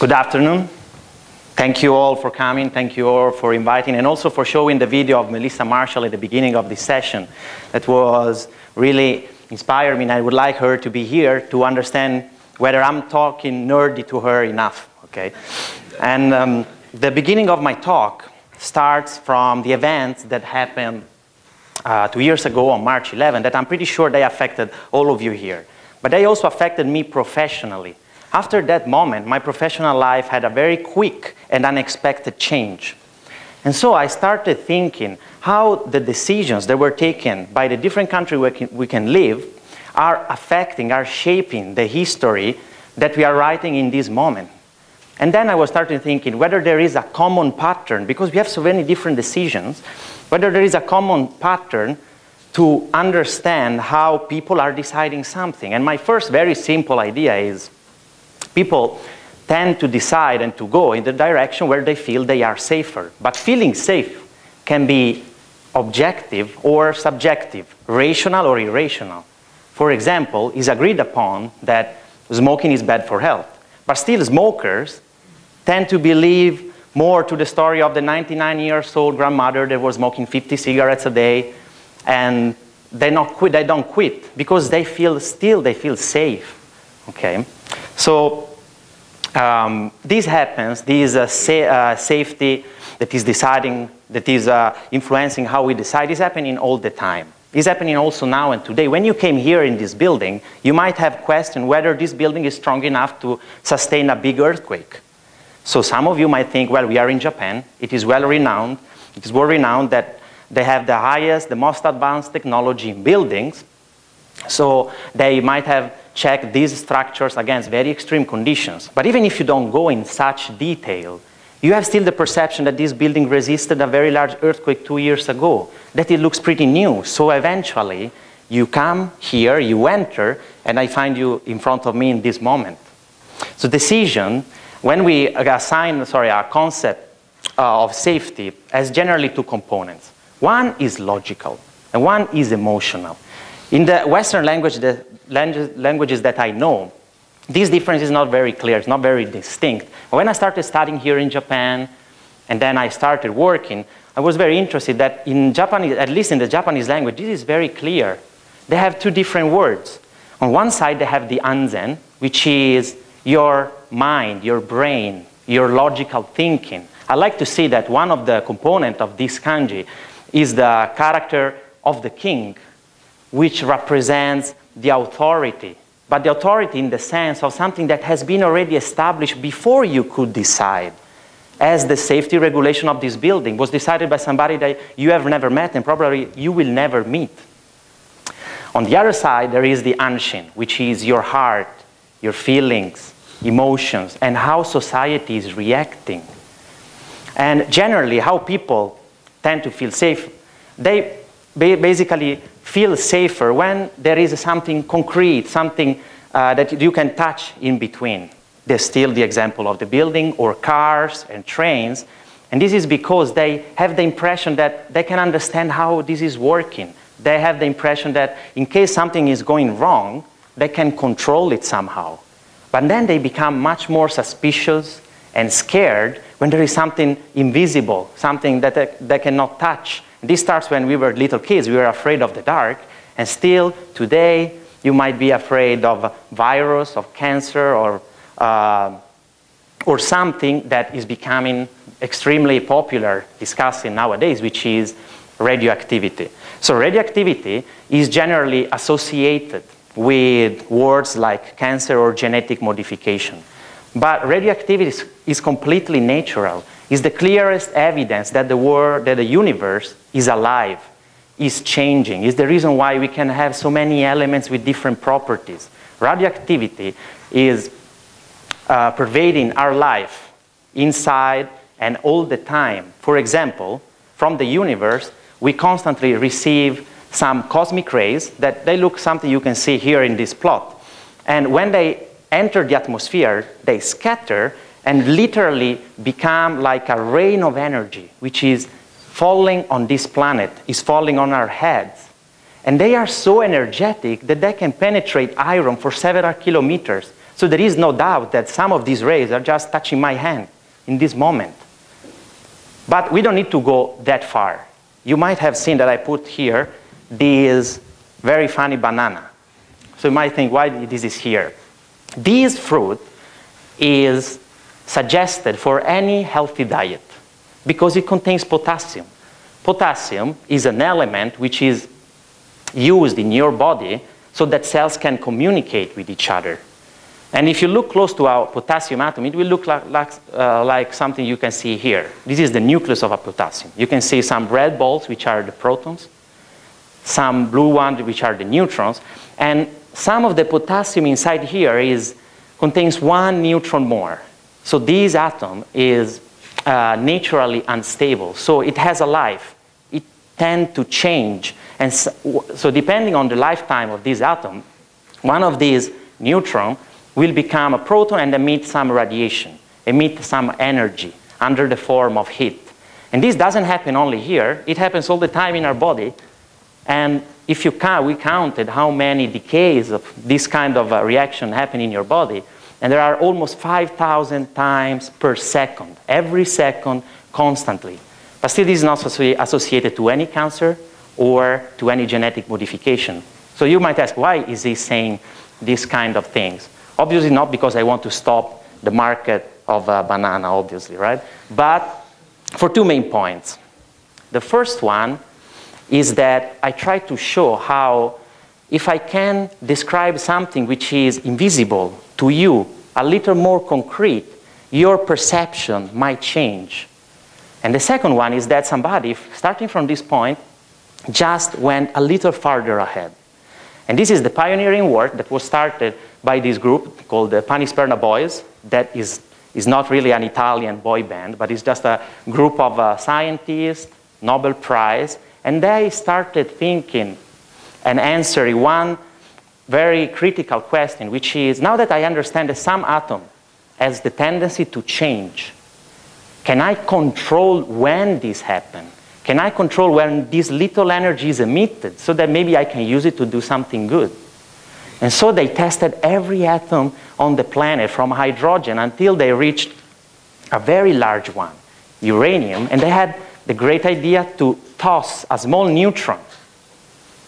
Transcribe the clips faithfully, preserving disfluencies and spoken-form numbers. Good afternoon. Thank you all for coming. Thank you all for inviting, and also for showing the video of Melissa Marshall at the beginning of this session. That was really inspired me, and I would like her to be here to understand whether I'm talking nerdy to her enough. Okay. And um, the beginning of my talk starts from the events that happened uh, two years ago on March eleventh, that I'm pretty sure they affected all of you here. But they also affected me professionally. After that moment, my professional life had a very quick and unexpected change. And so I started thinking how the decisions that were taken by the different countries we can, we can live are affecting, are shaping the history that we are writing in this moment. And then I was starting thinking whether there is a common pattern, because we have so many different decisions, whether there is a common pattern to understand how people are deciding something. And my first very simple idea is people tend to decide and to go in the direction where they feel they are safer. But feeling safe can be objective or subjective, rational or irrational. For example, it's agreed upon that smoking is bad for health. But still, smokers tend to believe more to the story of the ninety-nine years old grandmother that was smoking fifty cigarettes a day, and they, not quit, they don't quit because they feel still they feel safe. Okay, so um, this happens. This uh, sa uh, safety that is deciding, that is uh, influencing how we decide, is happening all the time. It's happening also now and today. When you came here in this building, you might have questioned whether this building is strong enough to sustain a big earthquake. So some of you might think, well, we are in Japan. It is well renowned. It is well renowned that they have the highest, the most advanced technology in buildings. So they might have checked these structures against very extreme conditions. But even if you don't go in such detail, you have still the perception that this building resisted a very large earthquake two years ago, that it looks pretty new. So eventually, you come here, you enter, and I find you in front of me in this moment. So decision, when we assign, sorry, our concept uh, of safety, has generally two components. One is logical, and one is emotional. In the Western language, the languages that I know, this difference is not very clear, it's not very distinct. When I started studying here in Japan, and then I started working, I was very interested that in Japanese, at least in the Japanese language, this is very clear. They have two different words. On one side, they have the anzen, which is your mind, your brain, your logical thinking. I like to say that one of the components of this kanji is the character of the king, which represents the authority, but the authority in the sense of something that has been already established before you could decide, as the safety regulation of this building was decided by somebody that you have never met and probably you will never meet. On the other side, there is the anshin, which is your heart, your feelings, emotions, and how society is reacting. And generally, how people tend to feel safe, they basically feel safer when there is something concrete, something uh, that you can touch in between. There's still the example of the building or cars and trains, and this is because they have the impression that they can understand how this is working. They have the impression that in case something is going wrong, they can control it somehow. But then they become much more suspicious and scared when there is something invisible, something that they, they cannot touch. This starts when we were little kids. We were afraid of the dark, and still today you might be afraid of virus, of cancer, or, uh, or something that is becoming extremely popular discussing nowadays, which is radioactivity. So radioactivity is generally associated with words like cancer or genetic modification. But radioactivity is, is completely natural. It's the clearest evidence that the world, that the universe is alive, is changing. It's the reason why we can have so many elements with different properties. Radioactivity is uh, pervading our life inside and all the time. For example, from the universe, we constantly receive some cosmic rays that they look something you can see here in this plot. And when they enter the atmosphere, they scatter and literally become like a rain of energy, which is falling on this planet, is falling on our heads. And they are so energetic that they can penetrate iron for several kilometers. So there is no doubt that some of these rays are just touching my hand in this moment. But we don't need to go that far. You might have seen that I put here this very funny banana. So you might think, why this is here? This fruit is suggested for any healthy diet because it contains potassium. Potassium is an element which is used in your body so that cells can communicate with each other. And if you look close to our potassium atom, it will look like, like, uh, like something you can see here. This is the nucleus of a potassium. You can see some red balls, which are the protons, some blue ones, which are the neutrons, and some of the potassium inside here is, contains one neutron more. So this atom is uh, naturally unstable, so it has a life. It tends to change, and so, so depending on the lifetime of this atom, one of these neutrons will become a proton and emit some radiation, emit some energy under the form of heat. And this doesn't happen only here, it happens all the time in our body. And if you count, we counted how many decays of this kind of uh, reaction happen in your body, and there are almost five thousand times per second, every second, constantly. But still, this is not associated to any cancer or to any genetic modification. So you might ask, why is he saying these kind of things? Obviously not because I want to stop the market of uh, banana, obviously, right? But for two main points. The first one is that I try to show how if I can describe something which is invisible to you, a little more concrete, your perception might change. And the second one is that somebody, starting from this point, just went a little farther ahead. And this is the pioneering work that was started by this group called the Panisperna Boys, that is, is not really an Italian boy band, but it's just a group of uh, scientists, Nobel Prize, and they started thinking and answering one very critical question, which is, now that I understand that some atom has the tendency to change, can I control when this happens? Can I control when this little energy is emitted so that maybe I can use it to do something good? And so they tested every atom on the planet from hydrogen until they reached a very large one, uranium, and they had the great idea to toss a small neutron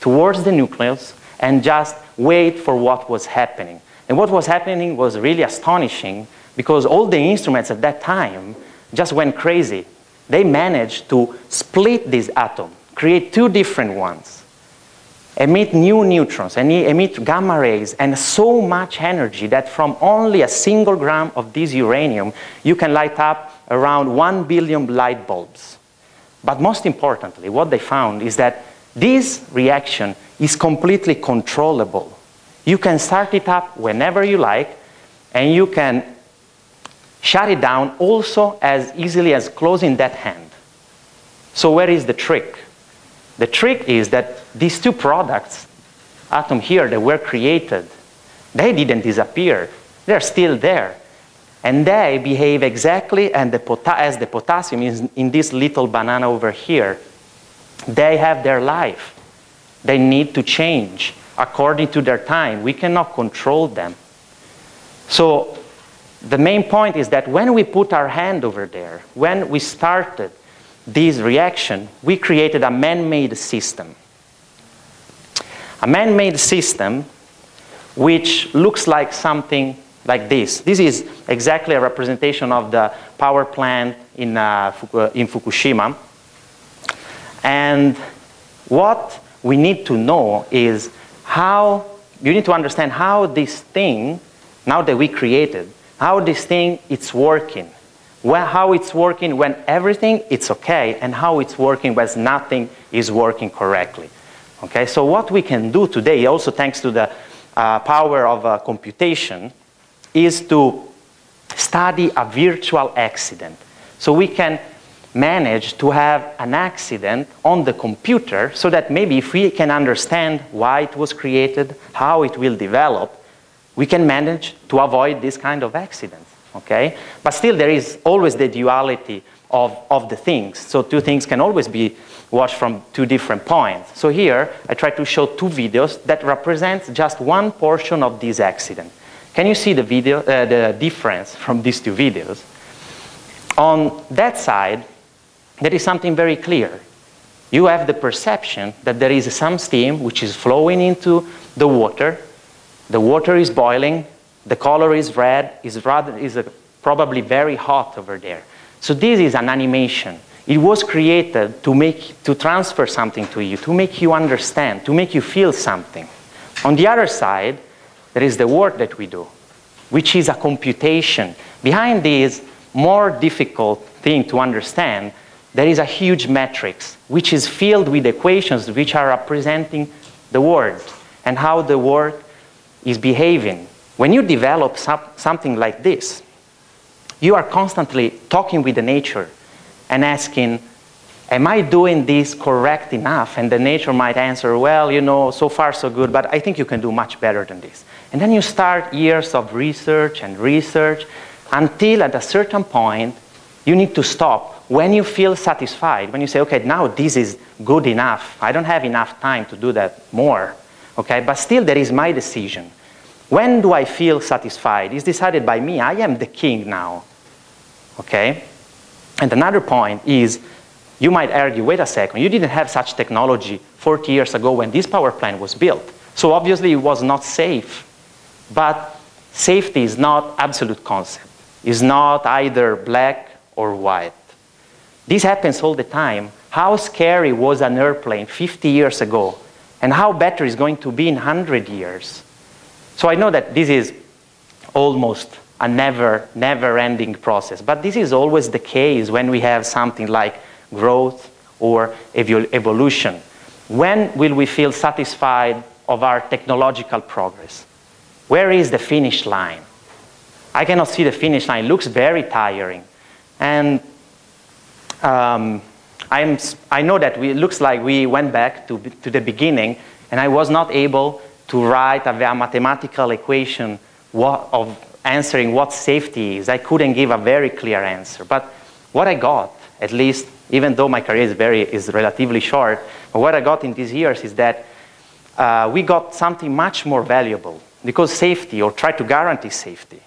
towards the nucleus and just wait for what was happening. And what was happening was really astonishing because all the instruments at that time just went crazy. They managed to split this atom, create two different ones, emit new neutrons, and emit gamma rays, and so much energy that from only a single gram of this uranium, you can light up around one billion light bulbs. But most importantly, what they found is that this reaction is completely controllable. You can start it up whenever you like, and you can shut it down also as easily as closing that hand. So where is the trick? The trick is that these two products, atom here, that were created, they didn't disappear. They're still there. And they behave exactly as the potassium is in this little banana over here. They have their life. They need to change according to their time. We cannot control them. So the main point is that when we put our hand over there, when we started this reaction, we created a man-made system. A man-made system which looks like something like this. This is exactly a representation of the power plant in, uh, in Fukushima. And what we need to know is how, you need to understand how this thing, now that we created, how this thing, it's working. Well, how it's working when everything, it's okay, and how it's working when nothing is working correctly. Okay, so what we can do today, also thanks to the uh, power of uh, computation, is to study a virtual accident. So we can manage to have an accident on the computer so that maybe if we can understand why it was created, how it will develop, we can manage to avoid this kind of accidents, okay? But still there is always the duality of, of the things. So two things can always be watched from two different points. So here I try to show two videos that represent just one portion of this accident. Can you see the video, uh, the difference from these two videos? On that side, there is something very clear. You have the perception that there is some steam which is flowing into the water. The water is boiling. The color is red. Is rather is a, probably very hot over there. So this is an animation. It was created to make, to transfer something to you, to make you understand, to make you feel something. On the other side, there is the work that we do, which is a computation. Behind this more difficult thing to understand, there is a huge matrix, which is filled with equations which are representing the world and how the world is behaving. When you develop something like this, you are constantly talking with the nature and asking, am I doing this correct enough? And the nature might answer, well, you know, so far so good, but I think you can do much better than this. And then you start years of research and research until at a certain point, you need to stop when you feel satisfied, when you say, okay, now this is good enough. I don't have enough time to do that more, okay? But still there is my decision. When do I feel satisfied? It's decided by me. I am the king now. Okay? And another point is, you might argue, wait a second, you didn't have such technology forty years ago when this power plant was built. So obviously it was not safe. But safety is not absolute concept. It's not either black or white. This happens all the time. How scary was an airplane fifty years ago? And how better is going to be in one hundred years? So I know that this is almost a never, never-ending process. But this is always the case when we have something like growth or evolution. When will we feel satisfied of our technological progress? Where is the finish line? I cannot see the finish line. It looks very tiring. And um, I'm, I know that we, it looks like we went back to, to the beginning, and I was not able to write a, a mathematical equation what, of answering what safety is. I couldn't give a very clear answer. But what I got, at least, even though my career is, very, is relatively short, but what I got in these years is that uh, we got something much more valuable, because safety, or try to guarantee safety,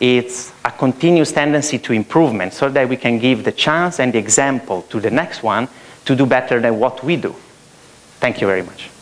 it's a continuous tendency to improvement so that we can give the chance and the example to the next one to do better than what we do. Thank you very much.